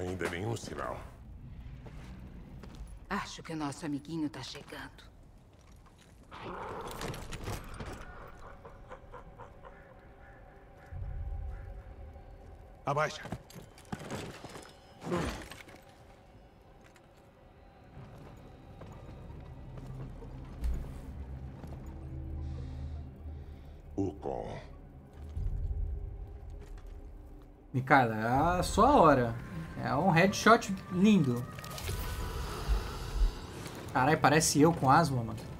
Ainda nenhum sinal. Acho que o nosso amiguinho tá chegando. Abaixa. Ucon. Cara, é só a hora. É um headshot lindo. Caralho, parece eu com asma, mano.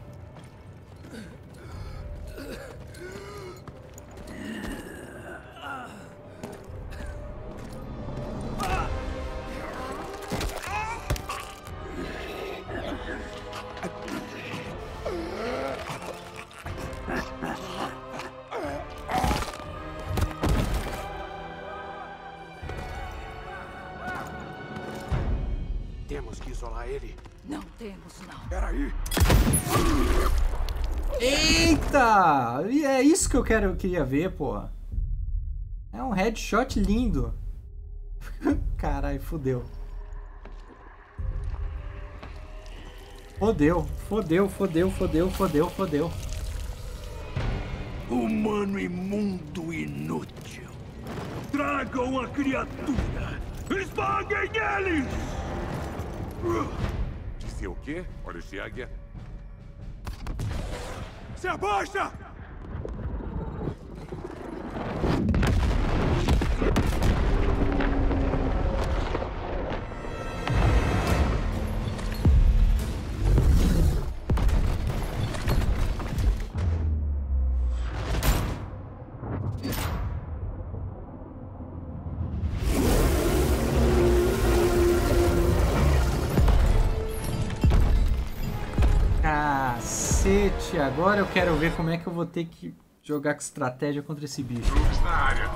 Que eu queria ver, porra. É um headshot lindo. Caralho, fodeu. Fodeu. Humano imundo inútil. Tragam a criatura. Esmaguem eles! Disse o quê? Olha de águia. Se abaixa! Agora eu quero ver como é que eu vou ter que jogar com estratégia contra esse bicho. Na área.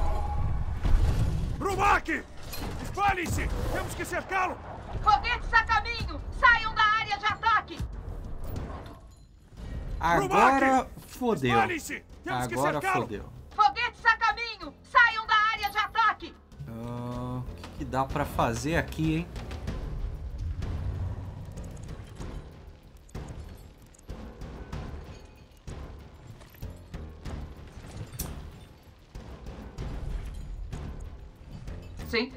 Brumak! Espalhem-se! Temos que cercá-lo! Foguetes a caminho! Saiam da área de ataque! Agora fodeu. Agora fodeu. Foguetes a caminho! Saiam da área de ataque! O que dá pra fazer aqui, hein? Sim.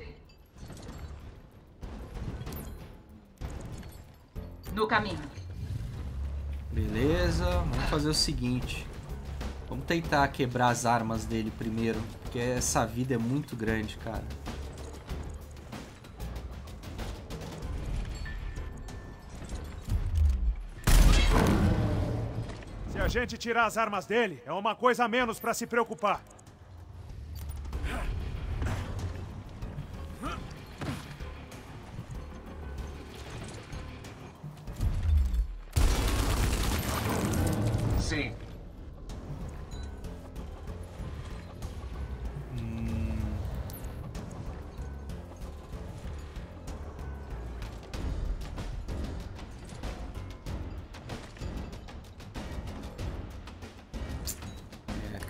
No caminho. Beleza, vamos fazer o seguinte. Vamos tentar quebrar as armas dele primeiro, porque essa vida é muito grande, cara. Se a gente tirar as armas dele, é uma coisa a menos pra se preocupar.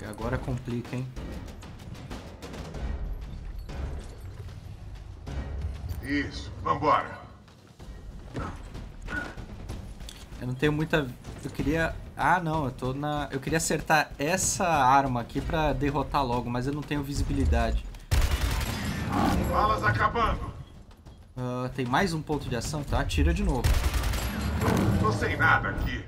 Agora complica, hein? Isso, vambora. Eu não tenho muita... Eu queria... Ah, não, eu tô na... Eu queria acertar essa arma aqui pra derrotar logo, mas eu não tenho visibilidade. Balas acabando. Tem mais um ponto de ação, tá? Atira de novo. Tô sem nada aqui.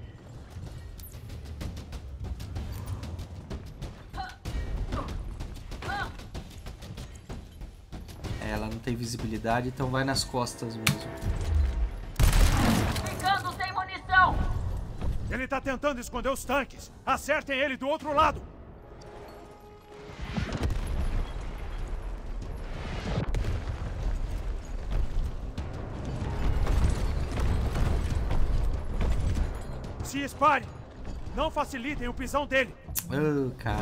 Tem visibilidade, então vai nas costas mesmo. Ficando sem munição! Ele tá tentando esconder os tanques! Acertem ele do outro lado! Se espalhe! Não facilitem o pisão dele! Oh, cara...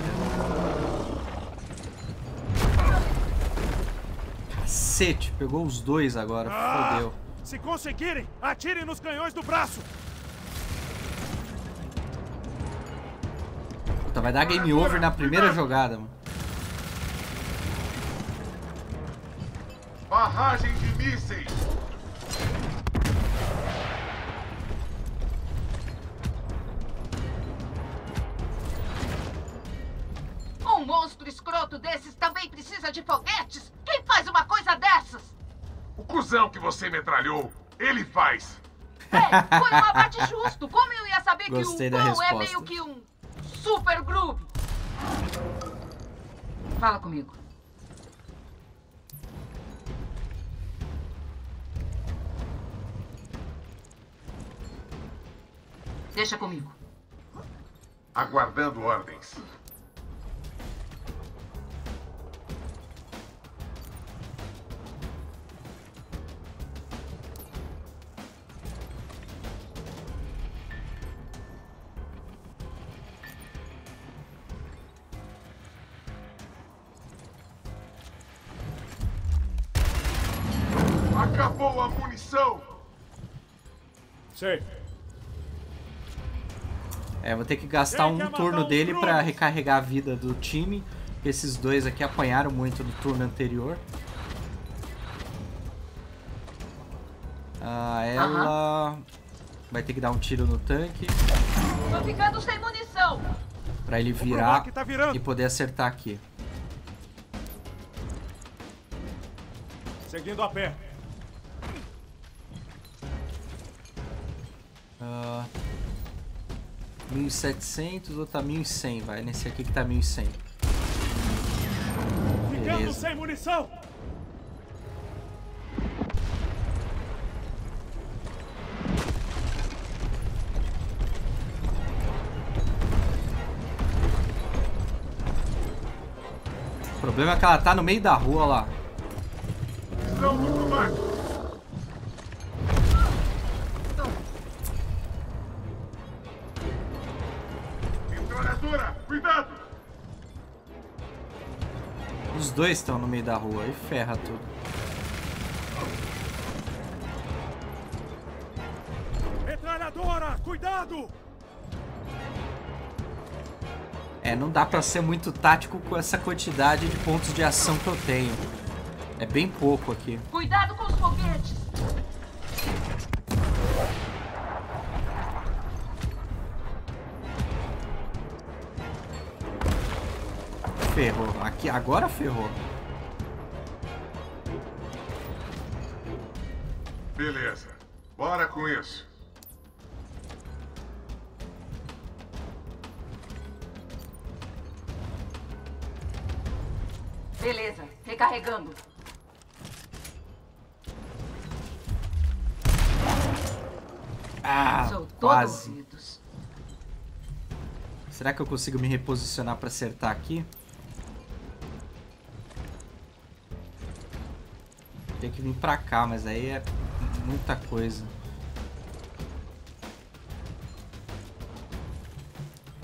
Cacete, pegou os dois agora, fodeu. Se conseguirem, atirem nos canhões do braço. Puta, vai dar game over na primeira jogada, mano. Barragem de mísseis! Um monstro escroto desses também precisa de foguetes? Quem faz uma coisa dessas? O cuzão que você metralhou, ele faz! É, foi um abate justo! Como eu ia saber que o Ucon é meio que um super grub? Fala comigo. Deixa comigo. Aguardando ordens. Acabou a munição! Sei. É, vou ter que gastar um turno dele pra recarregar a vida do time. Esses dois aqui apanharam muito no turno anterior. Ah, ela... vai ter que dar um tiro no tanque. Tô ficando sem munição! Pra ele virar e poder acertar aqui. Seguindo a pé. Ah... 1700, o outro tá 1100, vai. Nesse aqui que tá 1100. Ficando sem munição! O problema é que ela tá no meio da rua lá. Estão no Brumak. Os dois estão no meio da rua e ferra tudo. Metralhadora, cuidado! É, não dá pra ser muito tático com essa quantidade de pontos de ação que eu tenho. É bem pouco aqui. Cuidado com os foguetes! Ferrou. Aqui, agora ferrou. Beleza. Bora com isso. Beleza. Recarregando. Ah, sou quase. Todos. Será que eu consigo me reposicionar pra acertar aqui? Tem que vir pra cá, mas aí é muita coisa.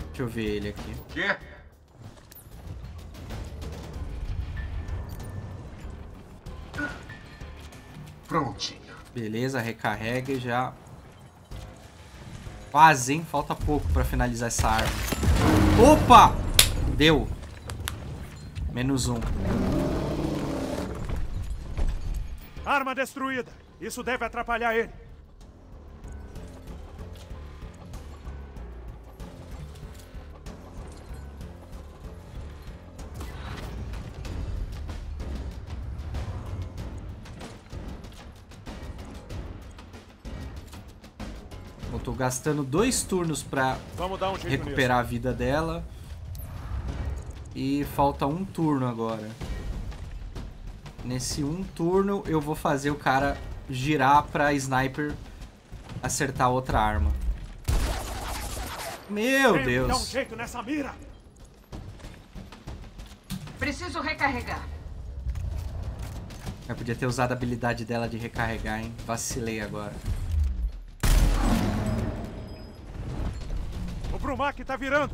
Deixa eu ver ele aqui. O quê? Prontinho. Beleza, recarrega e já... Quase, hein? Falta pouco pra finalizar essa arma. Opa! Deu. -1. Arma destruída. Isso deve atrapalhar ele. Eu tô gastando 2 turnos pra recuperar a vida dela. E falta 1 turno agora. Nesse 1 turno, eu vou fazer o cara girar pra sniper acertar outra arma. Meu Deus! Dá um jeito nessa mira! Preciso recarregar. Eu podia ter usado a habilidade dela de recarregar, hein? Vacilei agora. O Brumak tá virando!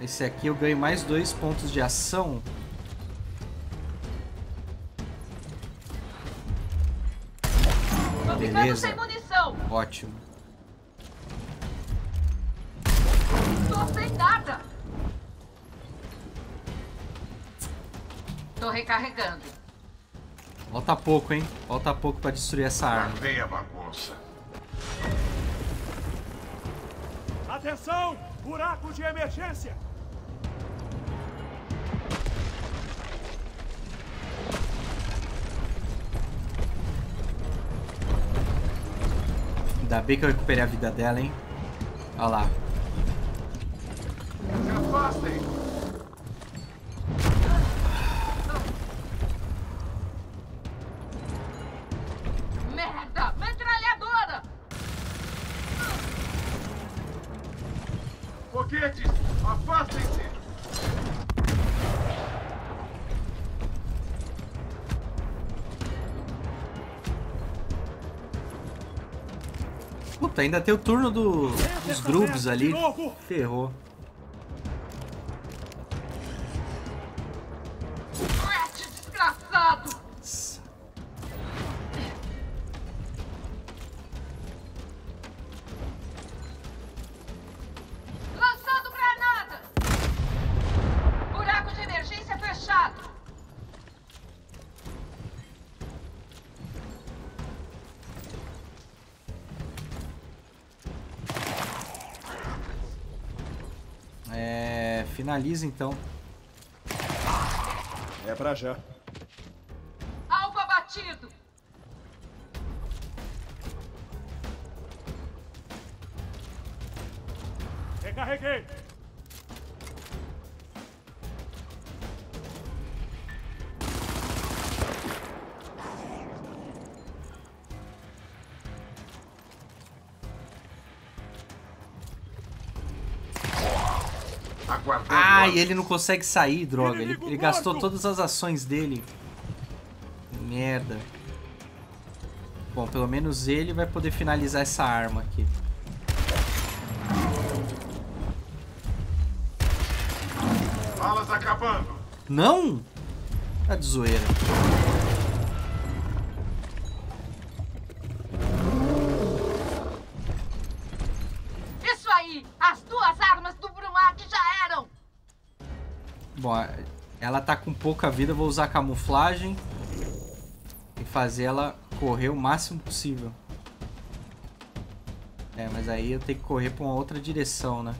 Esse aqui eu ganho mais 2 pontos de ação. Beleza. Sem munição. Ótimo. Tô sem nada. Tô recarregando. Falta pouco, hein? Falta pouco pra destruir essa arma. Cadê a bagunça? Atenção! Buraco de emergência! Ainda bem que eu recuperei a vida dela, hein? Olha lá. Se afastem! Merda! Metralhadora! Foguetes! Afastem-se! Puta, ainda tem o turno dos grubs ali. Ferrou. Finaliza então. É pra já. Alvo abatido. Recarreguei. Ah, e ele não consegue sair, droga. Ele gastou todas as ações dele. Merda. Bom, pelo menos ele vai poder finalizar essa arma aqui. Balas acabando. Não? Tá de zoeira. Isso aí! As duas armas do Brumak já eram! Bom, ela tá com pouca vida, eu vou usar a camuflagem e fazer ela correr o máximo possível. É, mas aí eu tenho que correr pra uma outra direção, né?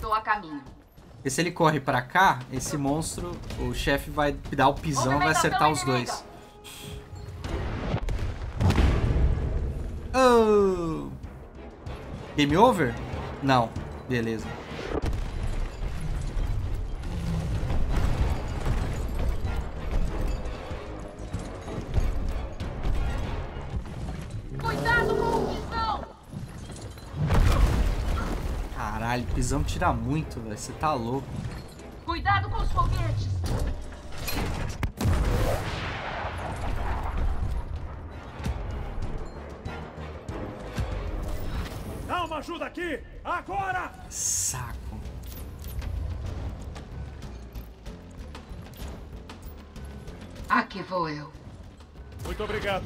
Tô a caminho. E se ele corre pra cá, esse monstro, o chefe vai dar o pisão e vai acertar os dois. Oh! Game over? Não. Beleza. Caralho, o pisão tira muito, velho. Você tá louco. Cuidado com os foguetes. Dá uma ajuda aqui, agora! Saco. Aqui vou eu. Muito obrigado.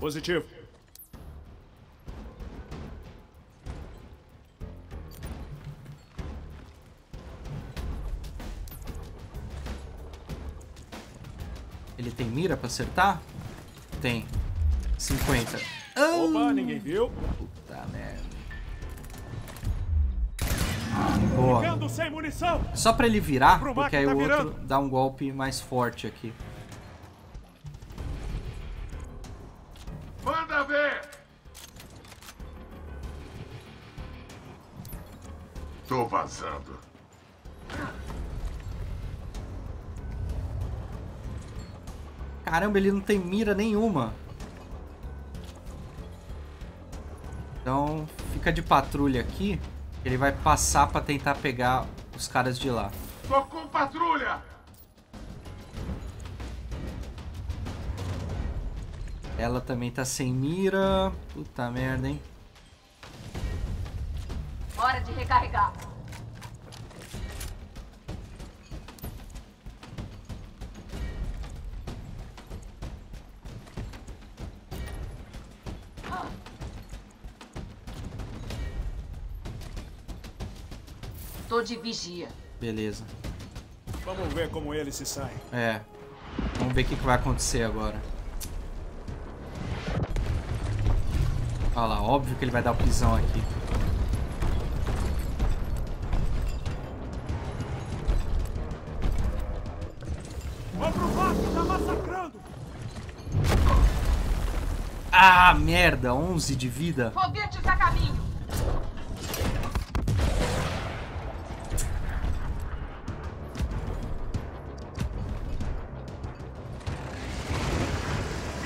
Positivo. Ele tem mira pra acertar? Tem. 50. Opa, ninguém viu. Puta merda. Boa. Só pra ele virar, porque aí o outro dá um golpe mais forte aqui. Tô vazando. Caramba, ele não tem mira nenhuma. Então, fica de patrulha aqui. Ele vai passar pra tentar pegar os caras de lá. Tô com patrulha! Ela também tá sem mira. Puta merda, hein? Hora de recarregar. Tô de vigia. Beleza. Vamos ver como ele se sai. É. Vamos ver o que vai acontecer agora. Olha lá, óbvio que ele vai dar o pisão aqui. O Brumak tá massacrando. Ah, merda, 11 de vida. Foguetes a caminho.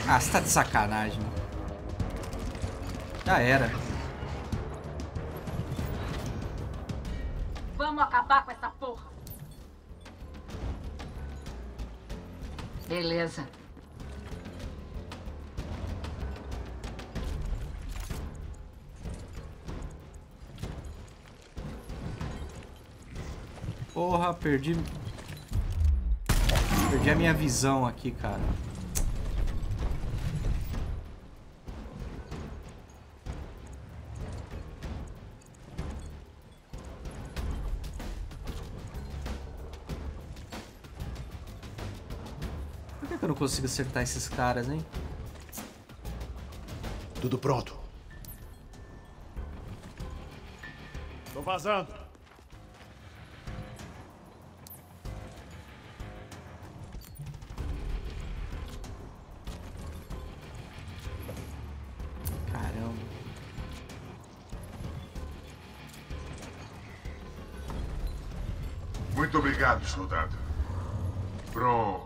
Ah, você tá de sacanagem. Já era. Vamos acabar com essa porra. Beleza. Porra, perdi. Perdi a minha visão aqui, cara. Eu não consigo acertar esses caras, hein? Tudo pronto. Tô vazando. Caramba. Muito obrigado, soldado. Pronto.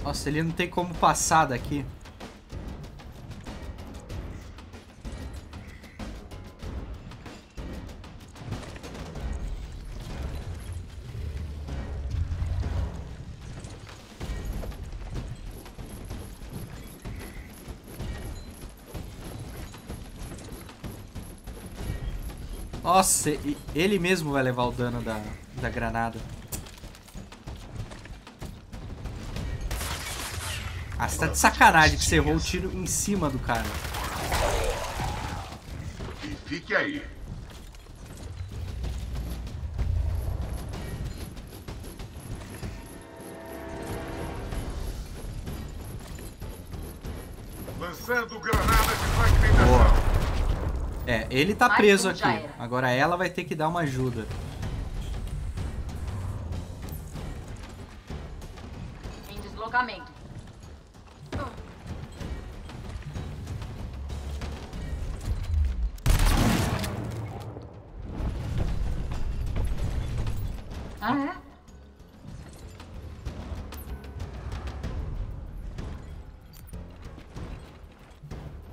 Nossa, ele não tem como passar daqui. Nossa, ele mesmo vai levar o dano da granada. Ah, você tá de sacanagem que você errou o tiro em cima do cara. E fique aí. Lançando granada de fragmentação. É, ele tá preso aqui. Agora ela vai ter que dar uma ajuda. Em deslocamento.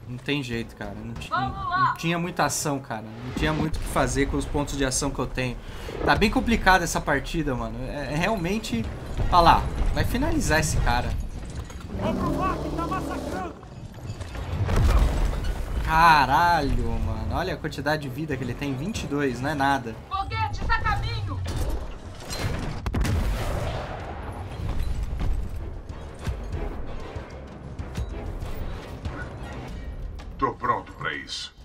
Não tem jeito, cara. Não tinha muita ação, cara. Não tinha muito o que fazer com os pontos de ação que eu tenho. Tá bem complicada essa partida, mano. É realmente... Olha lá. Vai finalizar esse cara. Caralho, mano. Olha a quantidade de vida que ele tem. 22, não é nada. Foguetes a caminho! Tô pronto pra isso.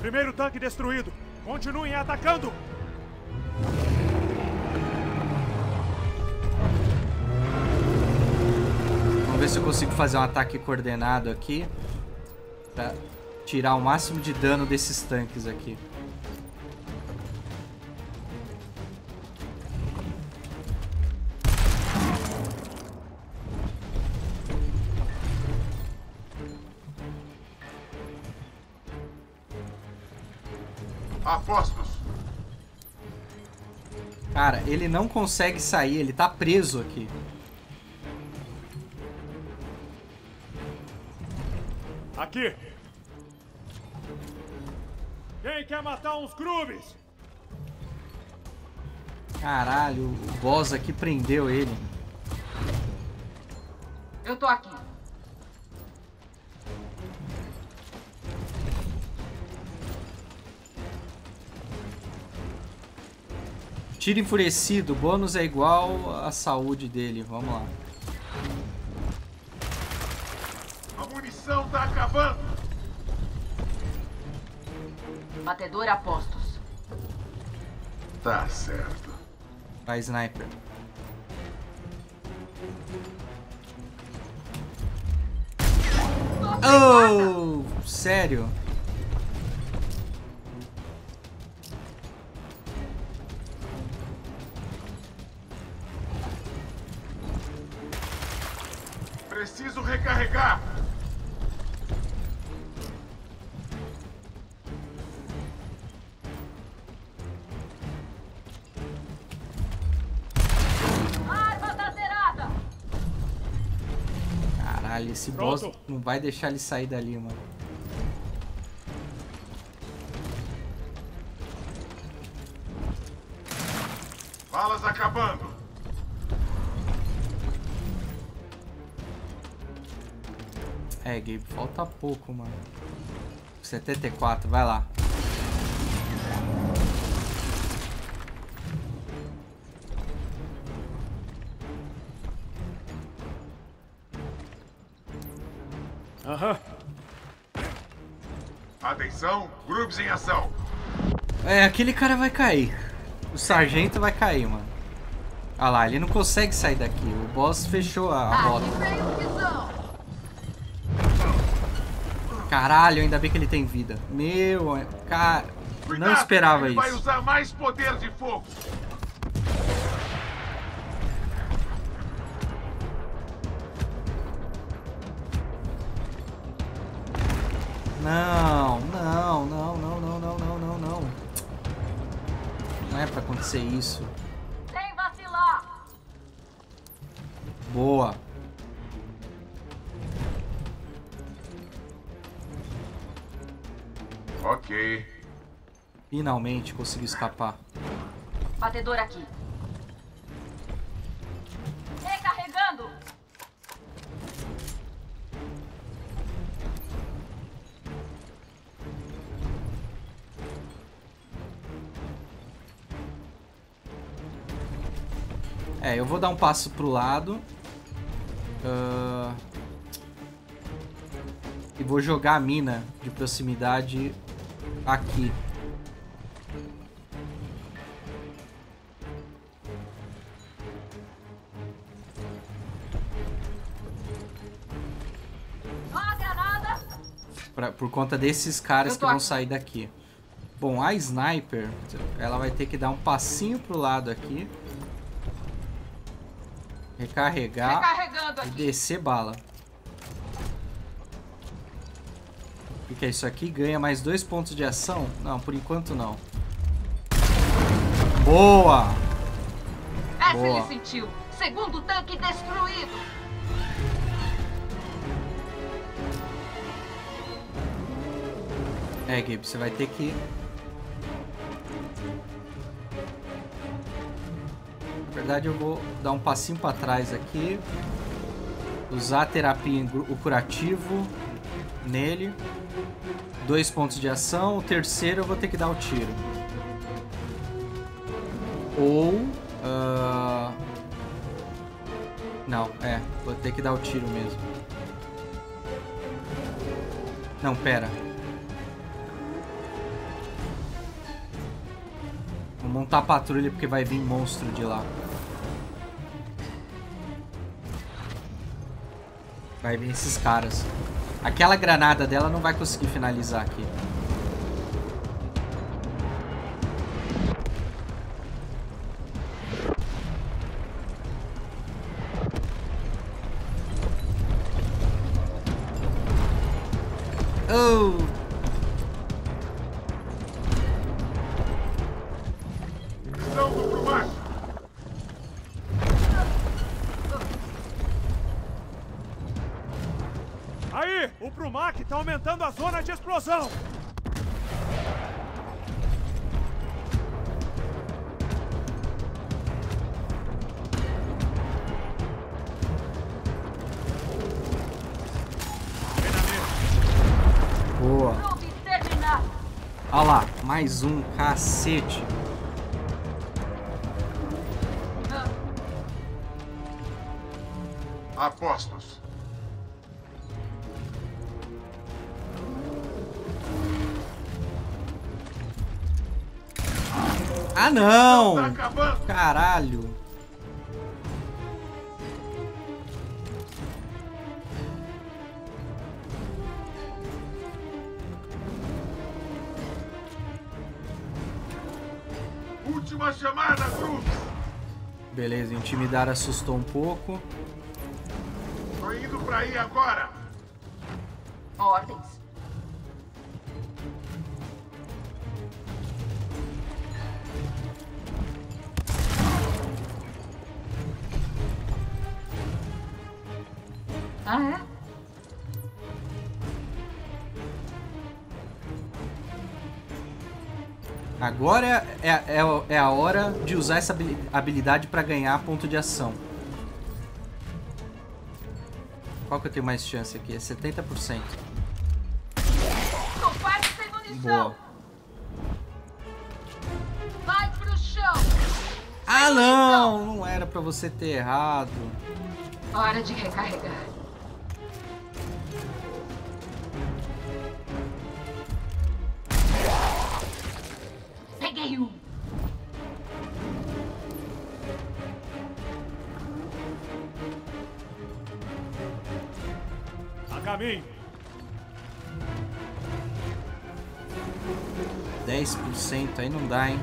Primeiro tanque destruído. Continuem atacando. Vamos ver se eu consigo fazer um ataque coordenado aqui. Tá. Tirar o máximo de dano desses tanques aqui. Apostos. Cara, ele não consegue sair, ele tá preso aqui. Aqui. Quem quer matar uns grubs? Caralho, o boss aqui prendeu ele. Eu tô aqui. Tiro enfurecido. Bônus é igual a saúde dele. Vamos lá. A munição tá acabando. Batedor a postos. Tá certo. Vai, sniper. Oh! Sério? Preciso recarregar. Arma tá zerada. Caralho, esse boss não vai deixar ele sair dali, mano. Balas acabando. É, Gabe, falta pouco, mano. 74, vai lá. Aham. Atenção, grubs em ação. É, aquele cara vai cair. O sargento vai cair, mano. Ah lá, ele não consegue sair daqui. O boss fechou a bota. Caralho, ainda bem que ele tem vida. Meu, cara, não esperava isso. Vai usar mais poder de fogo. Não, não, não, não, não, não, não, não, não. Não é pra acontecer isso. Sem vacilar. Boa. Ok. Finalmente consegui escapar. Batedor aqui. Recarregando. É, eu vou dar um passo pro lado. E vou jogar a mina de proximidade aqui. Uma granada. Por conta desses caras que vão sair daqui. Bom, a sniper, ela vai ter que dar um passinho pro lado aqui. Recarregar e descer bala. O que é isso aqui? Ganha mais 2 pontos de ação? Não, por enquanto não. Boa! Essa ele sentiu. Segundo tanque destruído. É, Gabe, você vai ter que... Na verdade, eu vou dar um passinho pra trás aqui. Usar a terapia, o curativo nele. 2 pontos de ação, o terceiro eu vou ter que dar o tiro. Ou... Não, é, vou ter que dar o tiro mesmo. Não, pera. Vou montar a patrulha porque vai vir monstro de lá. Vai vir esses caras. Aquela granada dela não vai conseguir finalizar aqui. Oh! Não, Brumak! Aí, o Brumak tá aumentando a zona de explosão. Boa. Olha lá, mais um, cacete. A postos. Ah, não! Tá acabando. Caralho! Última chamada, grubs! Beleza, intimidar assustou um pouco. Tô indo pra aí agora! Ordens. Ah, é? Agora é a hora de usar essa habilidade para ganhar ponto de ação. Qual que eu tenho mais chance aqui? É 70%. Tô quase sem munição. Boa. Vai pro chão. Ah, não! Não era para você ter errado. Hora de recarregar. A caminho. 10% aí não dá, hein?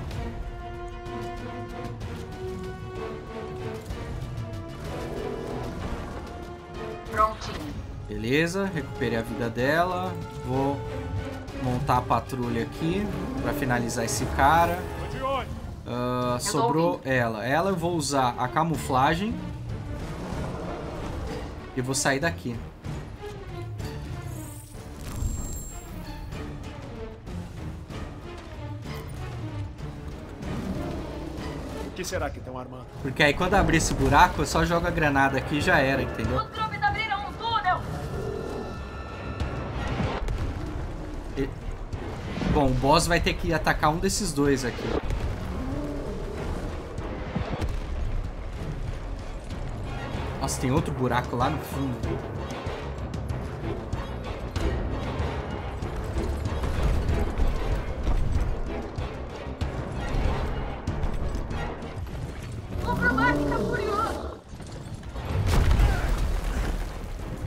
Prontinho. Beleza, recuperei a vida dela. Vou montar a patrulha aqui para finalizar esse cara. Sobrou ela. Ela eu vou usar a camuflagem e vou sair daqui. O que será que tem uma arma? Porque aí quando abrir esse buraco eu só jogo a granada aqui e já era, entendeu? Os grubs abriram um túnel. Bom, o boss vai ter que atacar um desses dois aqui. Nossa, tem outro buraco lá no fundo. O Brumak tá furioso.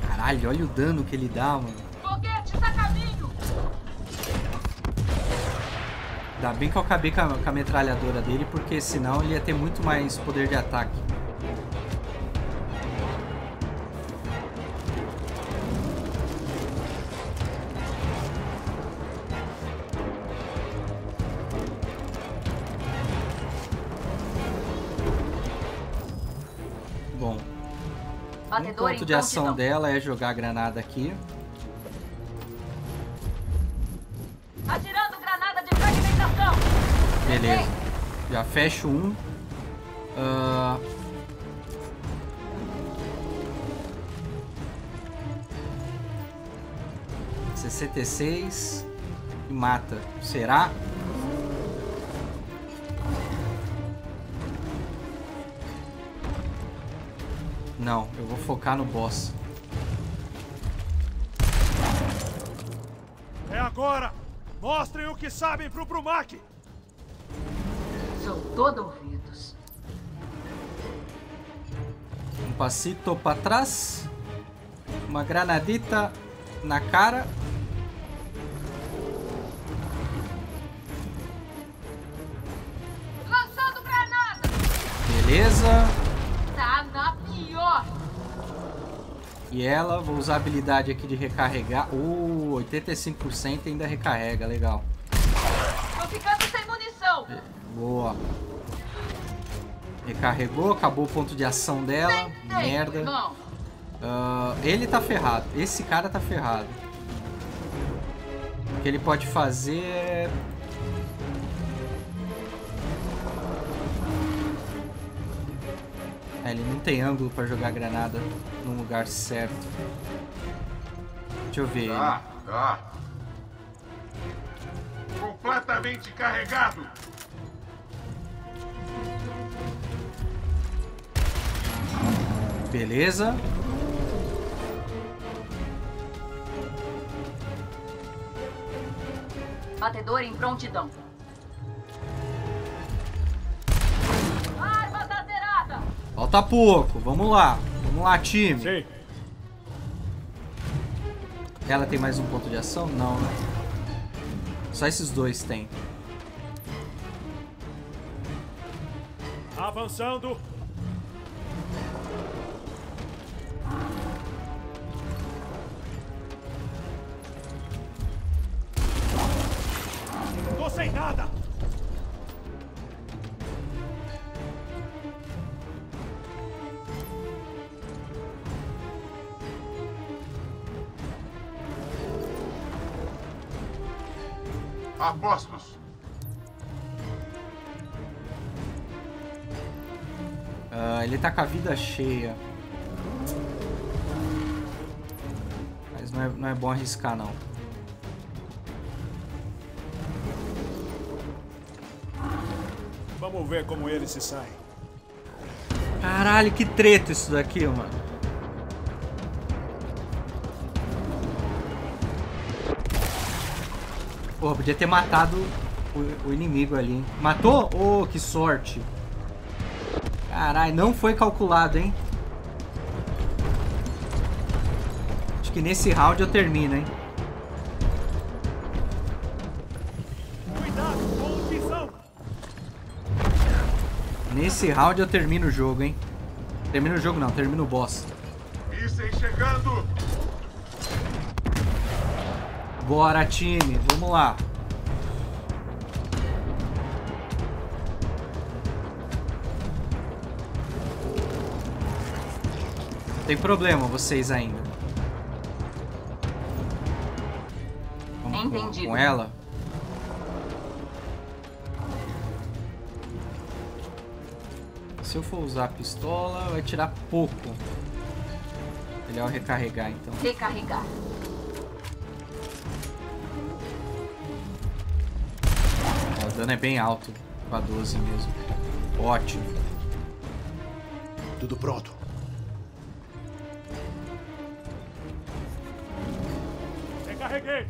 Caralho, olha o dano que ele dá, mano. Ainda bem que eu acabei com a metralhadora dele, porque senão ele ia ter muito mais poder de ataque. Bom, o ponto de ação dela é jogar a granada aqui. Beleza, já fecho um. CCT6 e mata. Será? Não, eu vou focar no boss. É agora! Mostrem o que sabem pro Brumak! Sou todo ouvidos. Um passito pra trás. Uma granadita na cara. Lançando granada! Beleza. Tá na pior. E ela, vou usar a habilidade aqui de recarregar. 85% ainda recarrega, legal. Tô ficando sem munição. Boa. Recarregou, acabou o ponto de ação dela. Merda. Ele tá ferrado. Esse cara tá ferrado. O que ele pode fazer é... Ele não tem ângulo pra jogar granada num lugar certo. Deixa eu ver ele. Completamente carregado. Beleza. Batedor em prontidão. Armas alteradas! Falta pouco, vamos lá. Vamos lá, time. Sim. Ela tem mais um ponto de ação? Não, né? Só esses dois tem. Avançando. Tô sem nada. Apostos. Ele tá com a vida cheia. Mas não é bom arriscar, não. Vamos ver como ele se sai. Caralho, que treta isso daqui, mano. Pô, podia ter matado o inimigo ali, hein? Matou? Oh, que sorte. Caralho, não foi calculado, hein? Acho que nesse round eu termino, hein? Cuidado com o pisão. Nesse round eu termino o jogo, hein? Termino o jogo não, termino o boss. Mísseis chegando! Bora, time, vamos lá. Tem problema vocês ainda. Vamos entendido. Com ela. Se eu for usar a pistola, vai tirar pouco. Melhor eu recarregar então. Recarregar. O dano é bem alto, com a 12 mesmo. Ótimo. Tudo pronto. Carreguei.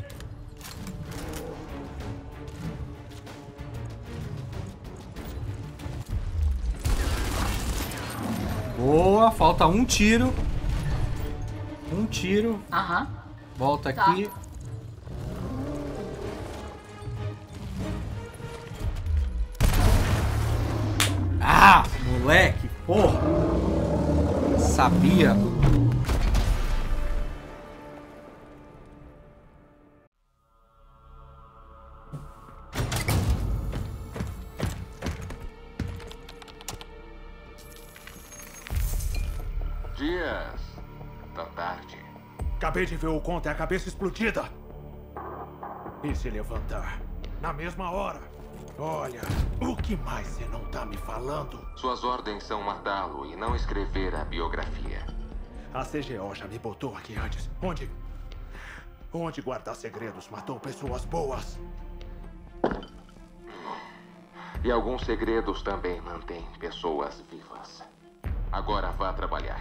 Boa, falta um tiro. Um tiro. Aham. Volta tá. Aqui. Ah, moleque, porra. Sabia. Acabei de ver o Ucon ter a cabeça explodida e se levantar na mesma hora. Olha, o que mais você não tá me falando? Suas ordens são matá-lo e não escrever a biografia. A CGO já me botou aqui antes. Onde guardar segredos matou pessoas boas. E alguns segredos também mantêm pessoas vivas. Agora vá trabalhar.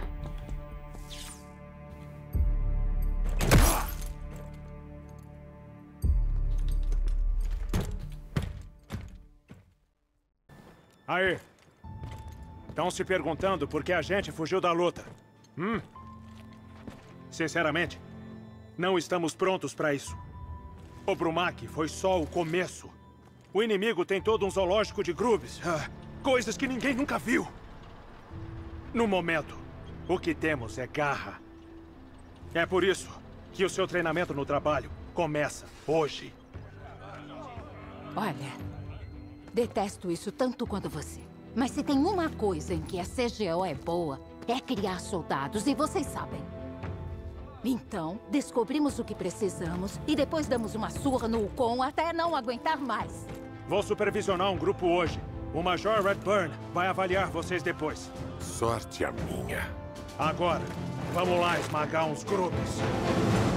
Aí, estão se perguntando por que a gente fugiu da luta. Sinceramente, não estamos prontos para isso. O Brumak foi só o começo. O inimigo tem todo um zoológico de grubs, coisas que ninguém nunca viu. No momento, o que temos é garra. É por isso que o seu treinamento no trabalho começa hoje. Olha... Detesto isso tanto quanto você. Mas se tem uma coisa em que a CGO é boa, é criar soldados, e vocês sabem. Então, descobrimos o que precisamos e depois damos uma surra no Ucon até não aguentar mais. Vou supervisionar um grupo hoje. O Major Redburn vai avaliar vocês depois. Sorte a minha. Agora, vamos lá esmagar uns grupos.